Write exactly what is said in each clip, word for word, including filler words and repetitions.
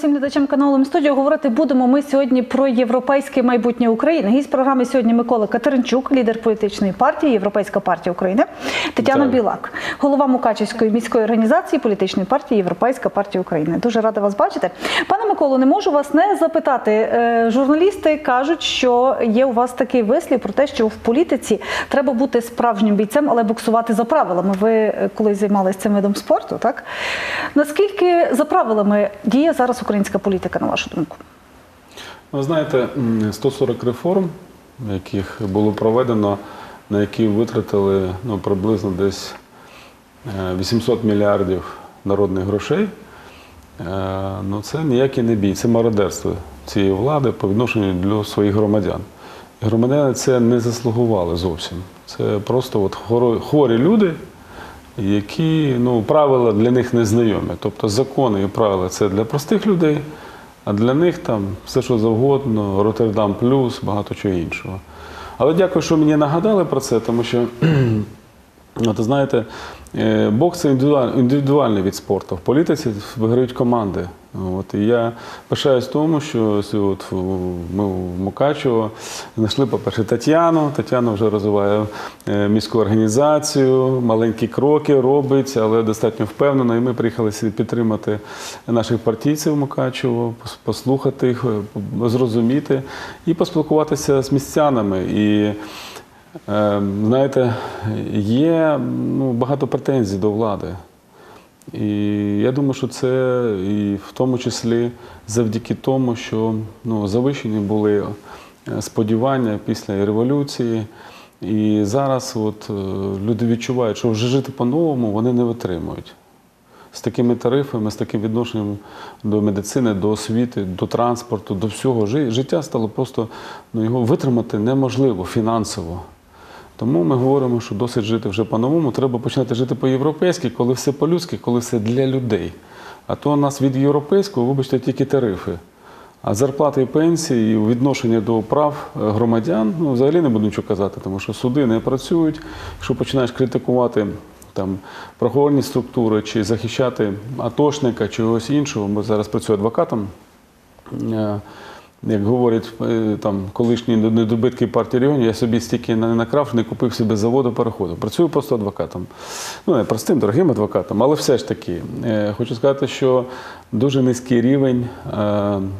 всім глядачам каналу М-студіо. Говорити будемо ми сьогодні про європейське майбутнє України. Гість програми сьогодні Микола Катеринчук, лідер політичної партії Європейська партія України, Тетяна Білак, голова Мукачівської міської організації політичної партії Європейська партія України. Дуже рада вас бачити. Пане Миколо, не можу вас не запитати. Журналісти кажуть, що є у вас такий вислів про те, що в політиці треба бути справжнім бійцем, але боксувати за правилами. Ви колись займалися цим видом спорту, так? Наскільки за правилами діє зараз українська політика, на вашу думку? Ви знаєте, сто сорок реформ, яких було проведено, на які витратили ну, приблизно десь вісімсот мільярдів народних грошей, ну, це ніякий не бій, це мародерство цієї влади по відношенню до своїх громадян. Громадяни це не заслугували зовсім. Це просто от хворі люди, які, ну, правила для них незнайомі. Тобто закони і правила – це для простих людей, а для них там все, що завгодно, Роттердам плюс, багато чого іншого. Але дякую, що мені нагадали про це, тому що, от, знаєте, бокс – це індивідуальний від спорту. В політиці виграють команди. От, і я пишаюсь тому, що от, ми в Мукачево знайшли, по-перше, Тетяну. Тетяна вже розвиває міську організацію, маленькі кроки робить, але достатньо впевнено. І ми приїхали підтримати наших партійців в Мукачево, послухати їх, зрозуміти і поспілкуватися з містянами. І, знаєте, є ну, багато претензій до влади. І я думаю, що це і в тому числі завдяки тому, що ну, завищені були сподівання після революції. І зараз от, люди відчувають, що вже жити по-новому вони не витримують. З такими тарифами, з таким відношенням до медицини, до освіти, до транспорту, до всього. Життя стало просто, ну, його витримати неможливо фінансово. Тому ми говоримо, що досить жити вже по-новому, треба починати жити по-європейськи, коли все по-людськи, коли все для людей. А то у нас від європейського, вибачте, тільки тарифи. А зарплати і пенсії, і відношення до прав громадян, ну, взагалі не буду нічого казати, тому що суди не працюють. Якщо починаєш критикувати там правоохоронні структури, чи захищати атошника, чи чогось іншого, бо зараз працюю адвокатом, як говорять там, колишні недобитки партії регіонів, я собі стільки не накрав, не купив собі заводу переходу. Працюю просто адвокатом. Ну, не простим, дорогим адвокатом, але все ж таки. Хочу сказати, що дуже низький рівень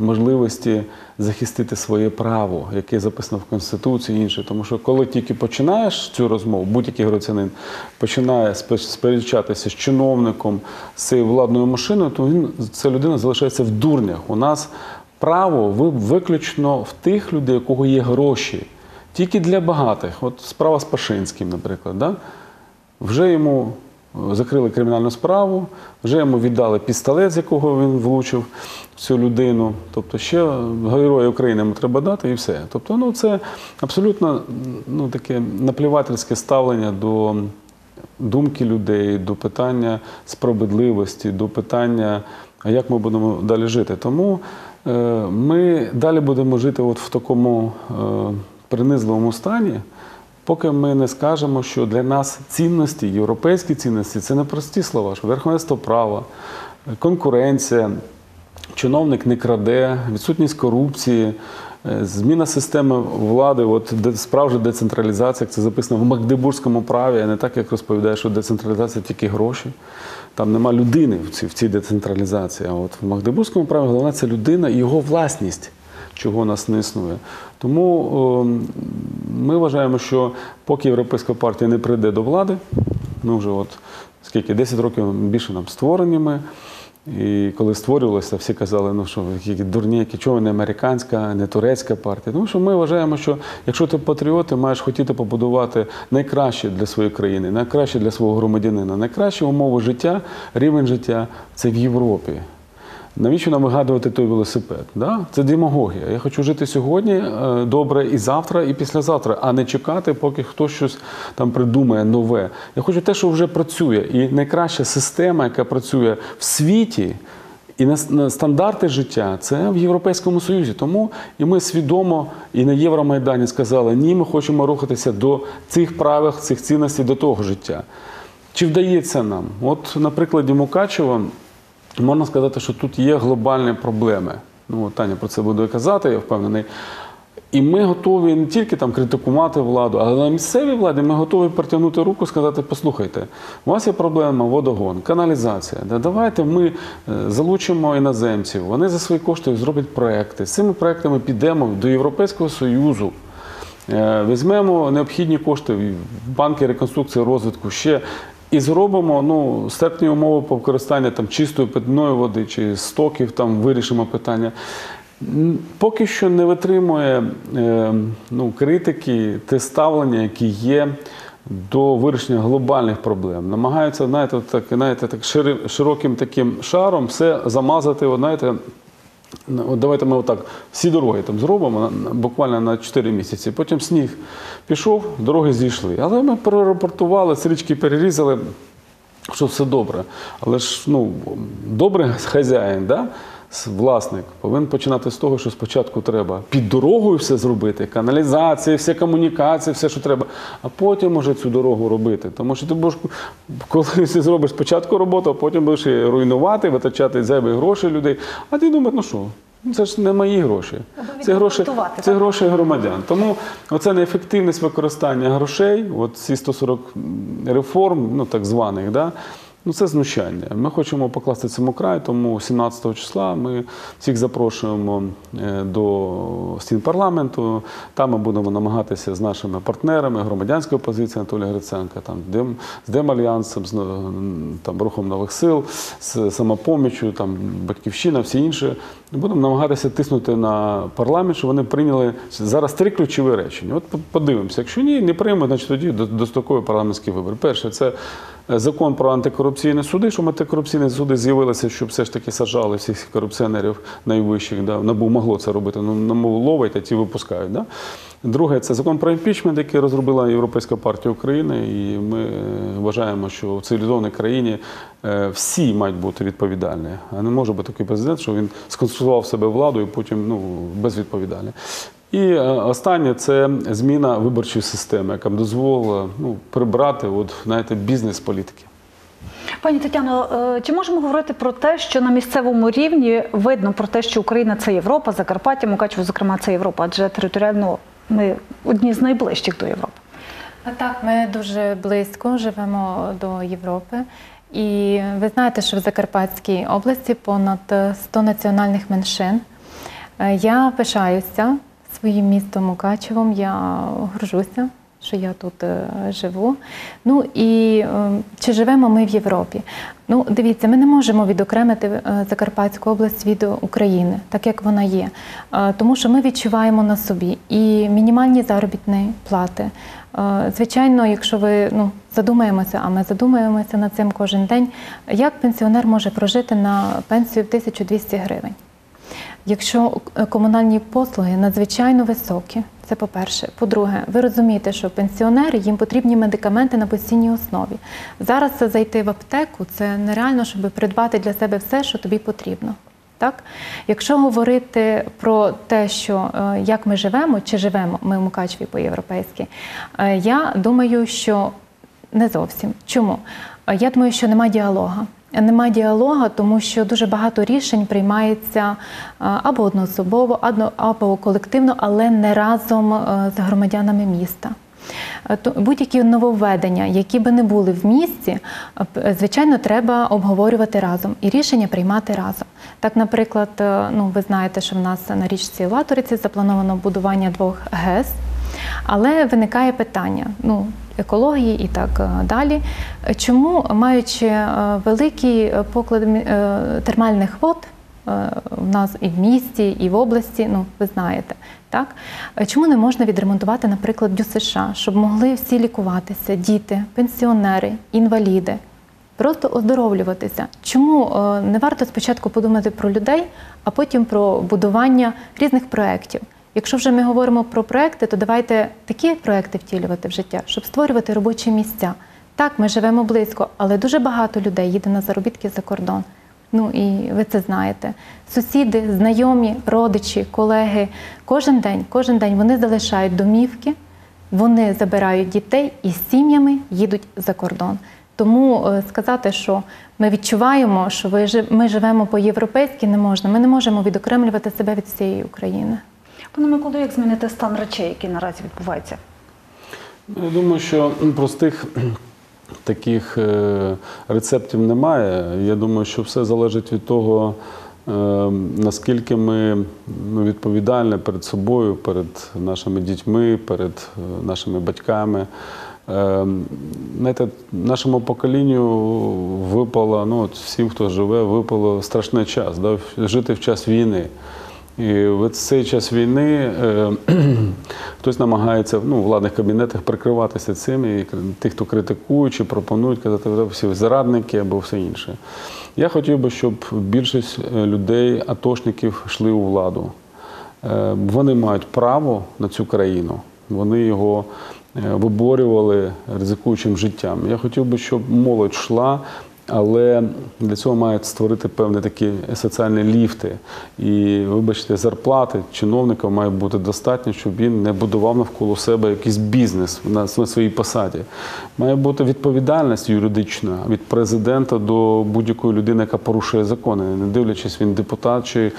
можливості захистити своє право, яке записано в Конституції і інше. Тому що коли тільки починаєш цю розмову, будь-який громадянин починає сперечатися з чиновником, з цією владною машиною, то він, ця людина залишається в дурнях. У нас право виключно в тих людей, у кого є гроші, тільки для багатих. От справа з Пашинським, наприклад, да? Вже йому закрили кримінальну справу, вже йому віддали пістолет, з якого він влучив цю людину. Тобто ще герою України йому треба дати і все. Тобто ну, це абсолютно ну, таке наплівательське ставлення до думки людей, до питання справедливості, до питання, а як ми будемо далі жити. Тому ми далі будемо жити от в такому е, принизливому стані, поки ми не скажемо, що для нас цінності, європейські цінності – це не прості слова, що верховенство права, конкуренція, чиновник не краде, відсутність корупції, зміна системи влади, от справжня децентралізація, як це записано в Магдебурзькому праві, а не так, як розповідає, що децентралізація тільки гроші. Там нема людини в цій, в цій децентралізації. А от в Магдебурзькому праві головне – це людина і його власність, чого у нас не існує. Тому о, ми вважаємо, що поки Європейська партія не прийде до влади, ну вже от скільки, десять років більше нам створені ми. І коли створювалося, всі казали, ну що, які дурні, які, чого не американська, не турецька партія. Тому що ми вважаємо, що якщо ти патріот, ти маєш хотіти побудувати найкраще для своєї країни, найкраще для свого громадянина, найкращі умови життя, рівень життя – це в Європі. Навіщо нам вигадувати той велосипед? Да? Це демагогія. Я хочу жити сьогодні добре і завтра, і післязавтра, а не чекати, поки хтось щось там придумає нове. Я хочу те, що вже працює. І найкраща система, яка працює в світі, і на стандарти життя – це в Європейському Союзі. Тому і ми свідомо і на Євромайдані сказали, ні, ми хочемо рухатися до цих правил, цих цінностей, до того життя. Чи вдається нам? От на прикладі Мукачева можна сказати, що тут є глобальні проблеми. Ну, Таня про це буде казати, я впевнений. І ми готові не тільки там критикувати владу, але на місцевій владі ми готові протягнути руку і сказати, послухайте, у вас є проблема водогон, каналізація, давайте ми залучимо іноземців, вони за свої кошти зроблять проекти. З цими проектами підемо до Європейського Союзу, візьмемо необхідні кошти в банки реконструкції, розвитку ще, і зробимо ну, стартні умови по використанню там, чистої питної води чи стоків, там, вирішимо питання. Поки що не витримує ну, критики, те ставлення, які є до вирішення глобальних проблем. Намагаються, знаєте, так, знаєте, так широким таким шаром все замазати, знаєте, от давайте ми отак всі дороги там зробимо буквально на чотири місяці, потім сніг пішов, дороги зійшли. Але ми перерапортували, стрічки перерізали, що все добре. Але ж ну, добрий хазяїн, да? Власник повинен починати з того, що спочатку треба під дорогою все зробити, каналізації, всі комунікації, все, що треба, а потім уже цю дорогу робити. Тому що ти будеш, коли ти зробиш спочатку роботу, а потім будеш її руйнувати, витрачати зайві гроші людей, а ти думаєш, ну що, це ж не мої гроші, це гроші, це гроші громадян. Тому оце неефективність використання грошей, от ці сто сорок реформ, ну так званих, да, ну, це знущання. Ми хочемо покласти цьому край, тому сімнадцятого числа ми всіх запрошуємо до стін парламенту. Там ми будемо намагатися з нашими партнерами, громадянською позицією Анатолія Гриценка, там, з Демальянсом, з там, Рухом Нових Сил, з Самопомічю, там, Батьківщина, всі інші. Будемо намагатися тиснути на парламент, щоб вони прийняли зараз три ключові речення. От подивимося, якщо ні, не приймуть, значить тоді дострокові парламентські вибори. Перше, це Закон про антикорупційні суди, щоб антикорупційні суди з'явилися, щоб все ж таки саджали всіх корупціонерів найвищих. Да? НАБУ могло це робити, але НАБУ ловить, а ті випускають. Да? Друге – це закон про імпічмент, який розробила Європейська партія України. І ми вважаємо, що в цивілізованій країні всі мають бути відповідальні. А не може бути такий президент, що він сконстрував себе владу і потім ну, безвідповідальний. І останнє – це зміна виборчої системи, яка б дозволила ну, прибрати от, знаєте, бізнес-політики. Пані Тетяно, чи можемо говорити про те, що на місцевому рівні видно про те, що Україна – це Європа, Закарпаття, Мукачево, зокрема, це Європа, адже територіально ми одні з найближчих до Європи? Так, ми дуже близько живемо до Європи. І ви знаєте, що в Закарпатській області понад сто національних меншин. Я пишаюся своїм містом Мукачевом, я горжуся, що я тут живу. Ну і чи живемо ми в Європі? Ну, дивіться, ми не можемо відокремити Закарпатську область від України, так як вона є. Тому що ми відчуваємо на собі і мінімальні заробітні плати. Звичайно, якщо ви ну, задумаємося, а ми задумаємося над цим кожен день, як пенсіонер може прожити на пенсію в тисячу двісті гривень? Якщо комунальні послуги надзвичайно високі, це по-перше. По-друге, ви розумієте, що пенсіонери, їм потрібні медикаменти на постійній основі. Зараз зайти в аптеку – це нереально, щоб придбати для себе все, що тобі потрібно. Так? Якщо говорити про те, що, як ми живемо, чи живемо ми в Мукачеві по-європейськи, я думаю, що не зовсім. Чому? Я думаю, що немає діалогу. Нема діалогу, тому що дуже багато рішень приймається або одноособово, або колективно, але не разом з громадянами міста. Будь-які нововведення, які би не були в місті, звичайно, треба обговорювати разом і рішення приймати разом. Так, наприклад, ну, ви знаєте, що в нас на річці Латориці заплановано будування двох ГЕС, але виникає питання, ну, екології і так далі. Чому, маючи великий поклад термальних вод в нас і в місті, і в області, ну, ви знаєте, так? Чому не можна відремонтувати, наприклад, ДЮСШ, щоб могли всі лікуватися, діти, пенсіонери, інваліди, просто оздоровлюватися? Чому не варто спочатку подумати про людей, а потім про будування різних проєктів? Якщо вже ми говоримо про проекти, то давайте такі проекти втілювати в життя, щоб створювати робочі місця. Так, ми живемо близько, але дуже багато людей їде на заробітки за кордон. Ну і ви це знаєте. Сусіди, знайомі, родичі, колеги. Кожен день, кожен день вони залишають домівки, вони забирають дітей і з сім'ями їдуть за кордон. Тому сказати, що ми відчуваємо, що ми живемо по-європейськи, не можна. Ми не можемо відокремлювати себе від всієї України. Пане Миколо, як змінити стан речей, який наразі відбувається? Я думаю, що простих таких рецептів немає. Я думаю, що все залежить від того, наскільки ми відповідальні перед собою, перед нашими дітьми, перед нашими батьками. Знаєте, нашому поколінню випало, ну, всім, хто живе, випало страшний час, да? Жити в час війни. І в цей час війни хтось намагається, ну, в владних кабінетах прикриватися цим, і тих, хто критикує чи пропонують, казати, що всі зрадники або все інше. Я хотів би, щоб більшість людей, атошників, йшли у владу. Вони мають право на цю країну, вони його виборювали ризикуючим життям. Я хотів би, щоб молодь йшла, але для цього мають створити певні такі соціальні ліфти. І, вибачте, зарплати чиновникам має бути достатньо, щоб він не будував навколо себе якийсь бізнес на своїй посаді. Має бути відповідальність юридична від президента до будь-якої людини, яка порушує закони, не дивлячись, він депутат чи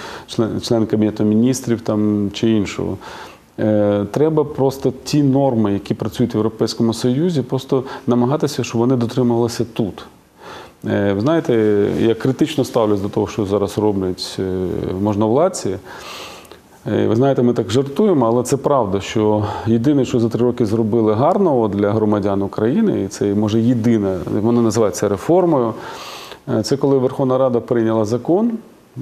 член Кабінету міністрів там, чи іншого. Треба просто ті норми, які працюють в Європейському Союзі, просто намагатися, щоб вони дотримувалися тут. Ви знаєте, я критично ставлюсь до того, що зараз роблять можновладці. Ви знаєте, ми так жартуємо, але це правда, що єдине, що за три роки зробили гарного для громадян України, і це, може, єдине, воно називається реформою, це коли Верховна Рада прийняла закон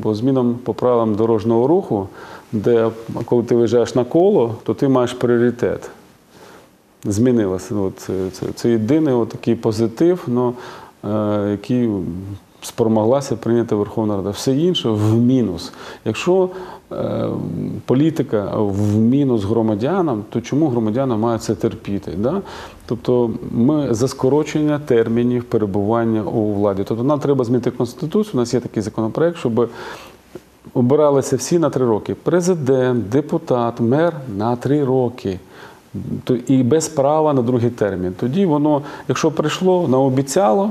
по змінам по правилам дорожнього руху, де, коли ти виїжджаєш на коло, то ти маєш пріоритет. Змінилося. Це, це, це єдиний такий позитив, но, е, який спромоглася прийняти Верховна Рада. Все інше в мінус. Якщо е, політика в мінус громадянам, то чому громадяни мають це терпіти? Да? Тобто ми за скорочення термінів перебування у владі. Тобто нам треба змінити Конституцію, у нас є такий законопроект, щоб обиралися всі на три роки. Президент, депутат, мер на три роки. І без права на другий термін. Тоді воно, якщо прийшло, наобіцяло,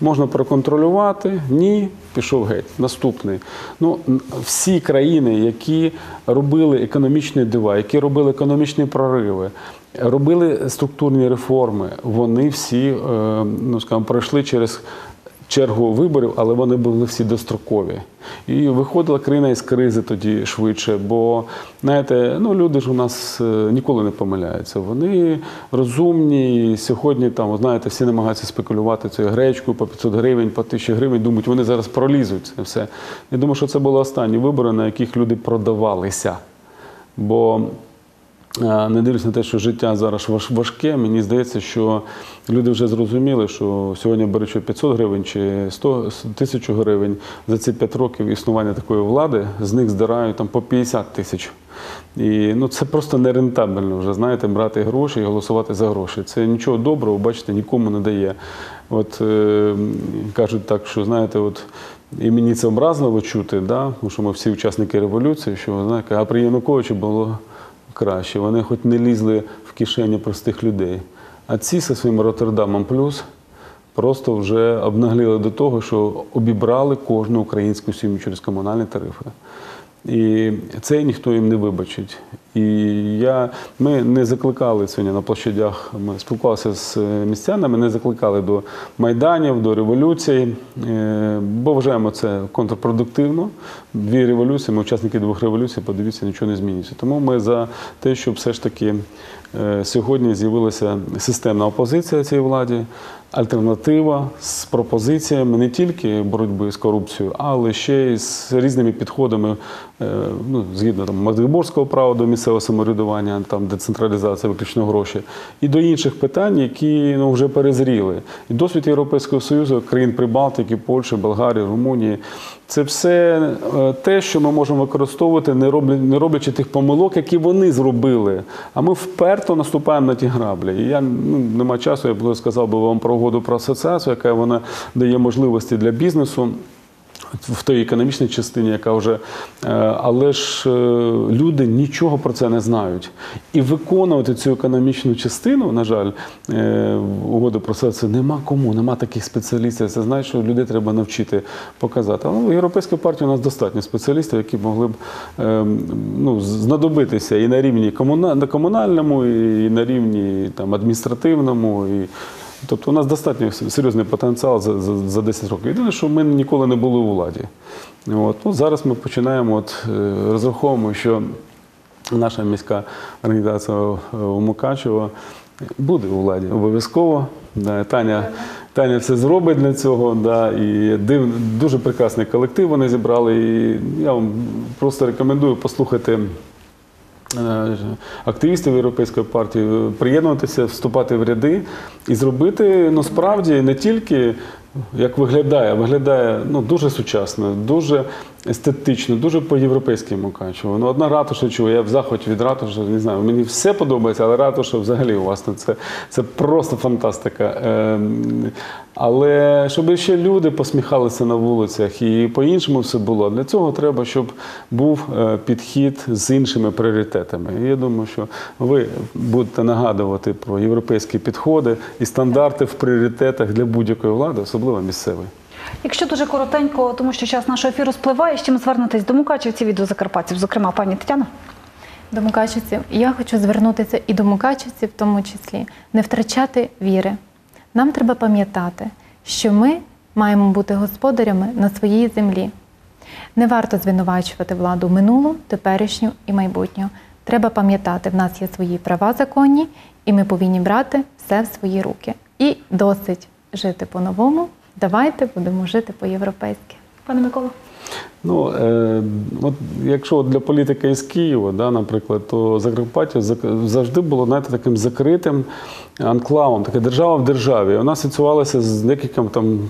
можна проконтролювати, ні, пішов геть, наступний. Ну, всі країни, які робили економічні дива, які робили економічні прориви, робили структурні реформи, вони всі, ну, скажімо, пройшли через чергу виборів, але вони були всі дострокові. І виходила країна із кризи тоді швидше, бо, знаєте, ну, люди ж у нас ніколи не помиляються. Вони розумні, і сьогодні, там, знаєте, всі намагаються спекулювати цією гречкою по п'ятсот гривень, по тисячі гривень, думають, вони зараз пролізуть це все. Я думаю, що це були останні вибори, на яких люди продавалися. Бо, не дивлюсь на те, що життя зараз важке, мені здається, що люди вже зрозуміли, що сьогодні, беручи п'ятсот гривень чи сто тисяч гривень, за ці п'ять років існування такої влади, з них здирають там, по п'ятдесят тисяч. І, ну, це просто нерентабельно вже, знаєте, брати гроші і голосувати за гроші. Це нічого доброго, бачите, нікому не дає. От, е, кажуть так, що, знаєте, от, і мені це образливо чути, да? Тому що ми всі учасники революції, що, знаєте, а при Януковичі було краще. Вони хоч не лізли в кишені простих людей. А ці зі своїм «Роттердамом плюс» просто вже обнагліли до того, що обібрали кожну українську сім'ю через комунальні тарифи. І це ніхто їм не вибачить. І я, ми не закликали сьогодні на площадях, ми спілкувалися з містянами, не закликали до майданів, до революцій, бо вважаємо це контрпродуктивно. Дві революції, ми учасники двох революцій, подивіться, нічого не змінюється. Тому ми за те, щоб все ж таки сьогодні з'явилася системна опозиція цій владі, альтернатива з пропозиціями не тільки боротьби з корупцією, але ще й з різними підходами, ну, згідно там Магдебургського права до місцевого самоврядування, там децентралізація, виключно гроші, і до інших питань, які, ну, вже перезріли. І досвід Європейського Союзу, країн Прибалтики, Польщі, Болгарії, Румунії, це все те, що ми можемо використовувати, не роблячи тих помилок, які вони зробили. А ми вперто наступаємо на ті граблі. І я, ну, нема часу, я б сказав би вам про угоду про асоціацію, яка вона дає можливості для бізнесу. в той економічній частині, яка вже, але ж люди нічого про це не знають. І виконувати цю економічну частину, на жаль, угоду про асоціацію, нема кому, нема таких спеціалістів. Це значить, що людей треба навчити, показати. Але в Європейській партії у нас достатньо спеціалістів, які могли б ну, знадобитися і на рівні комунальному, і на рівні там, адміністративному, і тобто у нас достатньо серйозний потенціал за, за, за десять років. Єдине, що ми ніколи не були у владі. От. Ну, зараз ми починаємо, от, розраховуємо, що наша міська організація у Мукачево буде у владі обов'язково. Да, Таня, Таня все зробить для цього. Да, і див, дуже прекрасний колектив вони зібрали. І я вам просто рекомендую послухати активістів Європейської партії, приєднуватися, вступати в ряди і зробити, ну, справді, не тільки, як виглядає, виглядає ну, дуже сучасно, дуже естетично, дуже по-європейськи Мукачево. Ну, одна ратуша, чую, я в захваті від ратуші, не знаю, мені все подобається, але ратуша взагалі у вас, ну, це, це просто фантастика. Е, але щоб ще люди посміхалися на вулицях і по-іншому все було, для цього треба, щоб був підхід з іншими пріоритетами. І я думаю, що ви будете нагадувати про європейські підходи і стандарти в пріоритетах для будь-якої влади, особливо місцевої. Якщо дуже коротенько, тому що час нашого ефіру спливає, ще ми звернетесь до мукачівців і до закарпатців, зокрема, пані Тетяна. До мукачівців. Я хочу звернутися і до мукачівців, в тому числі, не втрачати віри. Нам треба пам'ятати, що ми маємо бути господарями на своїй землі. Не варто звинувачувати владу минулу, теперішню і майбутню. Треба пам'ятати, в нас є свої права законні, і ми повинні брати все в свої руки. І досить жити по-новому. Давайте будемо жити по-європейськи. Пане Миколо. Ну, е, от якщо для політика із Києва, да, наприклад, то Закарпаття завжди було, знаєте, таким закритим анклавом, така держава в державі. Вона асоціювалася з декільком там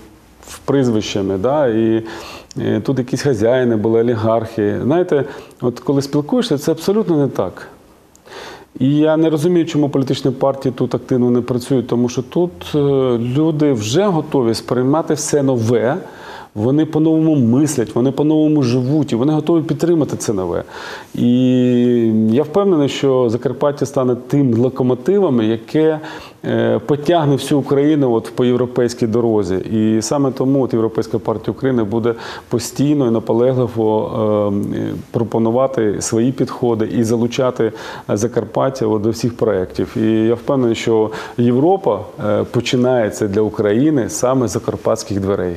прізвищами, да, і е, тут якісь хазяїни були, олігархи. Знаєте, от коли спілкуєшся, це абсолютно не так. І я не розумію, чому політичні партії тут активно не працюють, тому що тут люди вже готові сприймати все нове, вони по-новому мислять, вони по-новому живуть, і вони готові підтримати це нове. І я впевнений, що Закарпаття стане тим локомотивом, яке потягне всю Україну от по європейській дорозі. І саме тому от Європейська партія України буде постійно і наполегливо пропонувати свої підходи і залучати Закарпаття от до всіх проєктів. І я впевнений, що Європа починається для України саме з закарпатських дверей.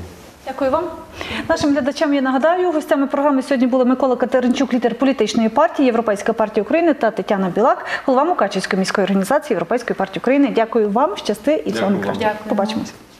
Дякую вам. Нашим глядачам я нагадаю, гостями програми сьогодні були Микола Катеринчук, лідер політичної партії Європейська партія України, та Тетяна Білак, голова Мукачівської міської організації Європейської партії України. Дякую вам, щасти і всього найкращого. Побачимось.